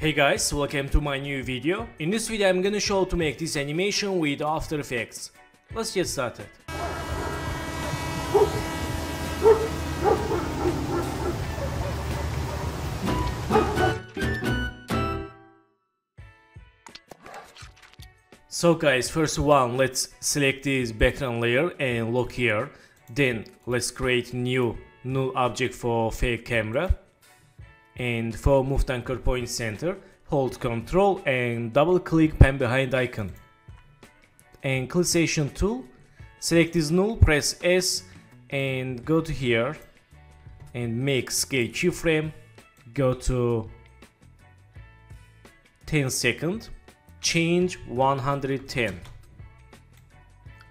Hey guys, welcome to my new video. In this video I'm gonna show how to make this animation with After Effects. Let's get started. So guys, first one, let's select this background layer and look here. Then let's create new null object for fake camera. And for moved anchor point center, hold Ctrl and double click pan behind icon. And clickation tool, select this null, press S and go to here and make scale keyframe, go to 10 seconds, change 110.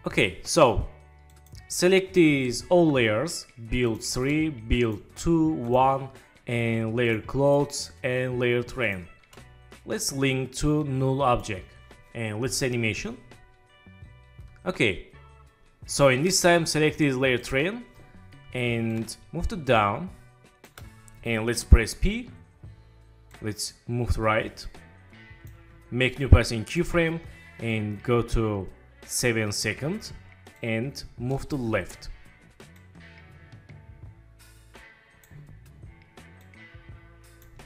Okay, so select these all layers, build 3, build 2, 1. And layer clothes and layer train. Let's link to null object and let's animation. Okay, so in this time select this layer train and move to down and let's press P. Let's move to right, make new passing keyframe and go to 7 seconds and move to left.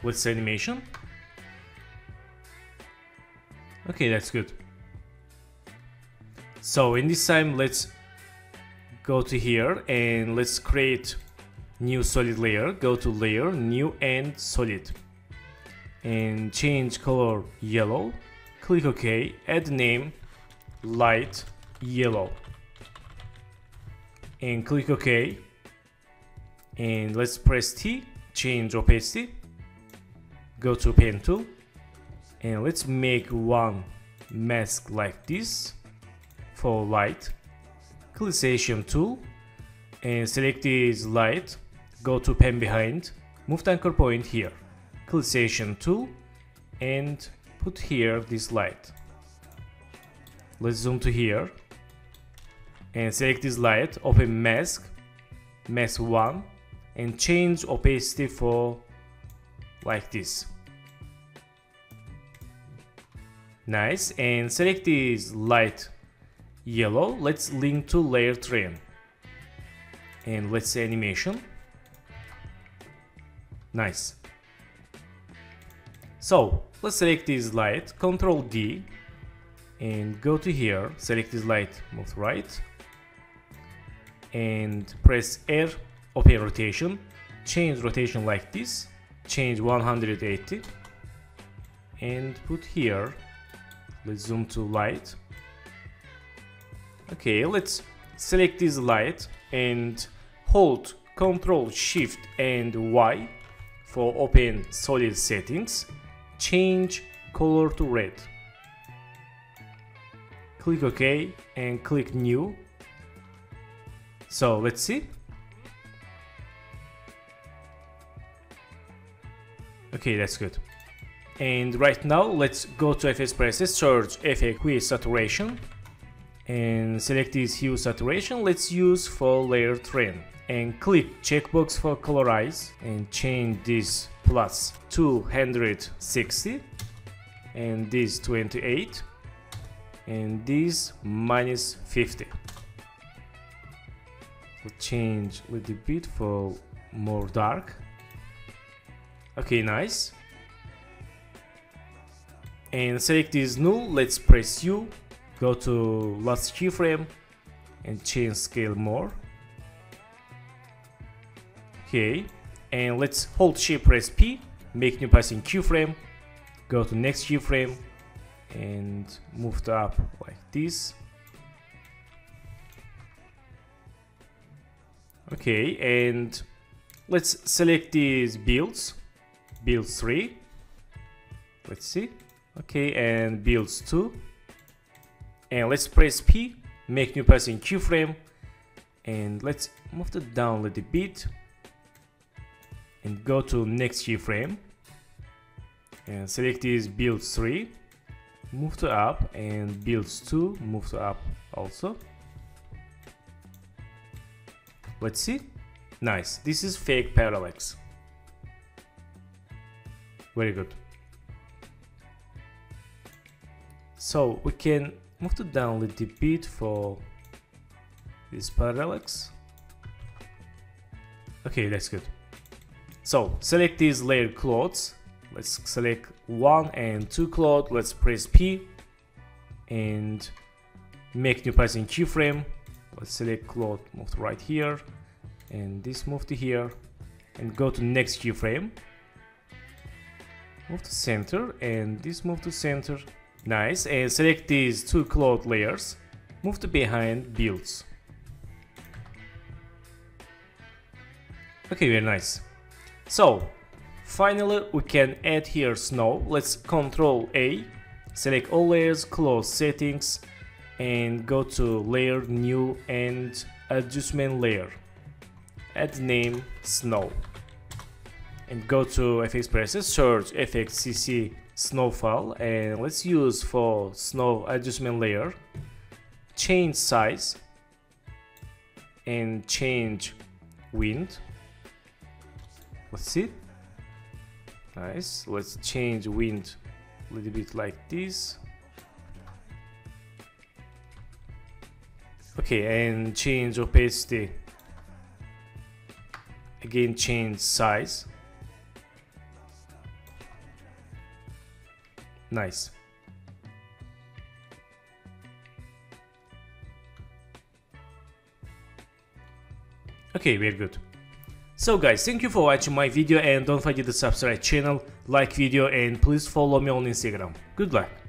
Let's animation. Okay, that's good. So in this time let's go to here and let's create new solid layer, go to layer, new and solid, and change color yellow, click OK, add name light yellow and click OK, and let's press T, change opacity, go to pen tool and let's make one mask like this for light, clickation tool and select this light, go to pen behind, move the anchor point here, clickation tool and put here this light. Let's zoom to here and select this light, open mask, mask 1 and change opacity for like this. Nice, and select this light yellow, let's link to layer train and let's animation. Nice. So let's select this light, Ctrl D and go to here, select this light, move right and press R, open rotation, change rotation like this, change 180 and put here, let's zoom to light. Okay, let's select this light and hold Ctrl Shift and Y for open solid settings, change color to red, click OK and click new. So let's see. Okay, that's good. And right now let's go to FX presets, search FX hue saturation and select this hue saturation, let's use for layer train and click checkbox for colorize and change this plus 260 and this 28 and this minus 50. We'll change a little bit for more dark. Okay, nice. And select this null, let's press U, go to last keyframe and change scale more. Okay, and let's hold Shift, press P, make new passing keyframe, go to next keyframe and move it up like this. Okay, and let's select these builds, build 3, let's see, okay, and builds 2 and let's press P, make new passing keyframe and let's move it down a little bit and go to next keyframe and select this build 3, move to up and builds 2, move to up also. Let's see. Nice, this is fake parallax. Very good. So we can move to download the bit for this parallax. Okay, that's good. So select these layer clothes. Let's select 1 and 2 cloth. Let's press P and make new passing keyframe. Let's select cloth, move to right here, and this move to here, and go to next keyframe. Move to center, and this move to center. Nice. And select these 2 cloth layers. Move to behind builds. Okay, very nice. So finally we can add here snow. Let's Ctrl A, select all layers, close settings, and go to layer, new, and adjustment layer. Add name snow. And go to FX presets, search FXCC snowfall, and let's use for snow adjustment layer. Change size and change wind. Let's see. Nice. Let's change wind a little bit like this. Okay, and change opacity. Again, change size. Nice. Okay, very good. So guys, thank you for watching my video, and don't forget to subscribe channel, like video, and please follow me on Instagram. Good luck.